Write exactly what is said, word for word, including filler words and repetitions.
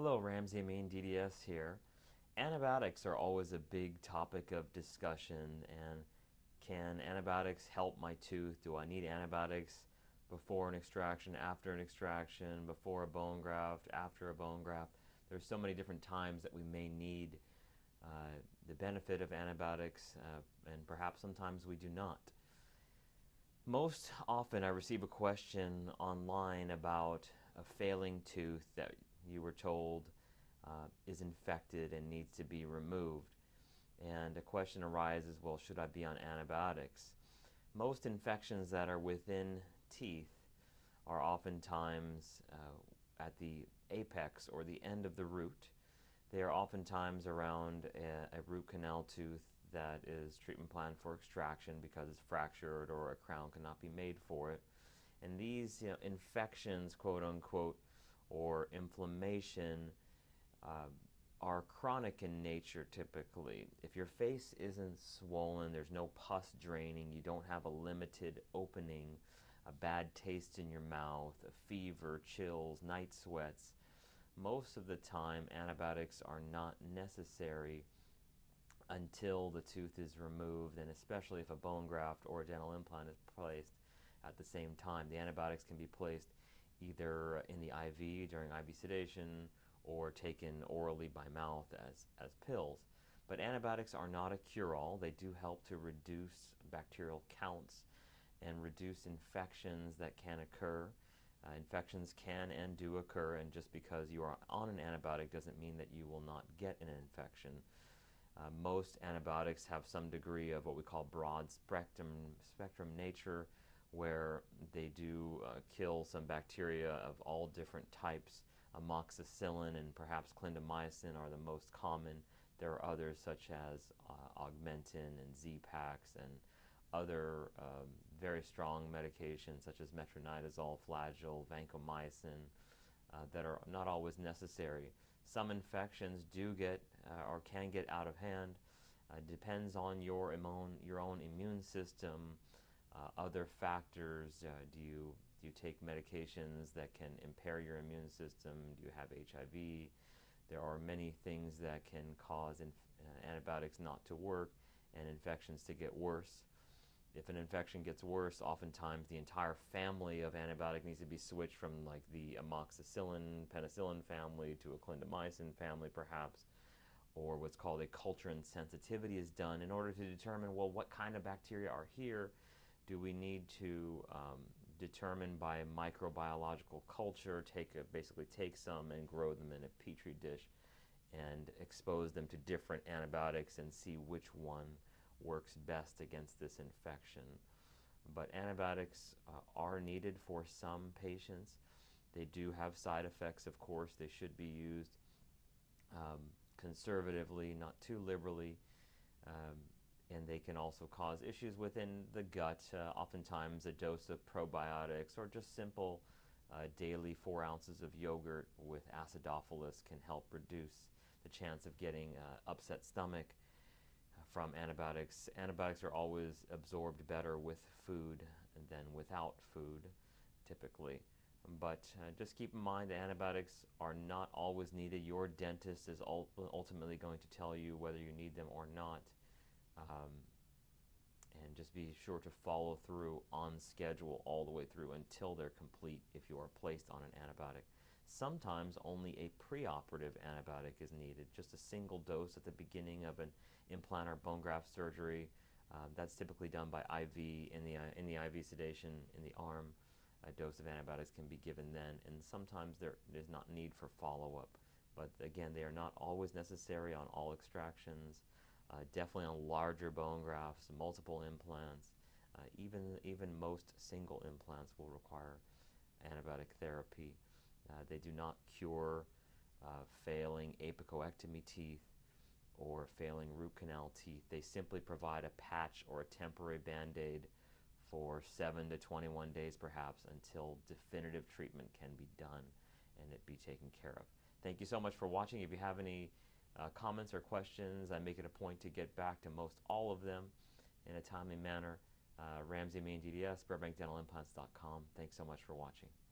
Hello, Ramsey Amin D D S here. Antibiotics are always a big topic of discussion, and can antibiotics help my tooth? Do I need antibiotics before an extraction, after an extraction, before a bone graft, after a bone graft? There's so many different times that we may need uh, the benefit of antibiotics, uh, and perhaps sometimes we do not. Most often I receive a question online about a failing tooth that you were told uh, is infected and needs to be removed. And a question arises, well, should I be on antibiotics? Most infections that are within teeth are oftentimes uh, at the apex or the end of the root. They are oftentimes around a, a root canal tooth that is treatment planned for extraction because it's fractured or a crown cannot be made for it. And these you know, infections, quote unquote, or inflammation uh, are chronic in nature typically. If your face isn't swollen, there's no pus draining, you don't have a limited opening, a bad taste in your mouth, a fever, chills, night sweats, most of the time antibiotics are not necessary until the tooth is removed, and especially if a bone graft or a dental implant is placed at the same time. The antibiotics can be placed either in the I V during I V sedation or taken orally by mouth as, as pills. But antibiotics are not a cure-all. They do help to reduce bacterial counts and reduce infections that can occur. Uh, infections can and do occur, and just because you are on an antibiotic doesn't mean that you will not get an infection. Uh, most antibiotics have some degree of what we call broad spectrum, spectrum nature, where they do uh, kill some bacteria of all different types. Amoxicillin and perhaps clindamycin are the most common. There are others such as uh, augmentin and z-pax and other um, very strong medications such as metronidazole, flagyl, vancomycin uh, that are not always necessary. Some infections do get uh, or can get out of hand. Uh, depends on your, immune, your own immune system. Uh, other factors, uh, do you do you take medications that can impair your immune system? Do you have H I V? There are many things that can cause inf uh, antibiotics not to work and infections to get worse. If an infection gets worse, oftentimes the entire family of antibiotic needs to be switched from like the amoxicillin, penicillin family to a clindamycin family perhaps, or what's called a culture insensitivity is done in order to determine, well, what kind of bacteria are here? Do we need to um, determine by microbiological culture, take a, basically take some and grow them in a petri dish and expose them to different antibiotics and see which one works best against this infection? But antibiotics uh, are needed for some patients. They do have side effects, of course. They should be used um, conservatively, not too liberally. Um, and they can also cause issues within the gut. Uh, oftentimes a dose of probiotics or just simple uh, daily four ounces of yogurt with acidophilus can help reduce the chance of getting uh, upset stomach from antibiotics. Antibiotics are always absorbed better with food than without food, typically. But uh, just keep in mind that antibiotics are not always needed. Your dentist is ul ultimately going to tell you whether you need them or not. Um, and just be sure to follow through on schedule all the way through until they're complete if you are placed on an antibiotic. Sometimes only a preoperative antibiotic is needed, just a single dose at the beginning of an implant or bone graft surgery. Uh, that's typically done by I V, in the, uh, in the I V sedation, in the arm. A dose of antibiotics can be given then, and sometimes there is not need for follow-up. But again, they are not always necessary on all extractions. Uh, definitely on larger bone grafts, multiple implants, uh, even, even most single implants will require antibiotic therapy. Uh, they do not cure uh, failing apicoectomy teeth or failing root canal teeth. They simply provide a patch or a temporary band-aid for seven to twenty-one days perhaps until definitive treatment can be done and it be taken care of. Thank you so much for watching. If you have any Uh, comments or questions, I make it a point to get back to most all of them in a timely manner. Uh, Ramsey Amin D D S, Burbank Dental Implants dot com. Thanks so much for watching.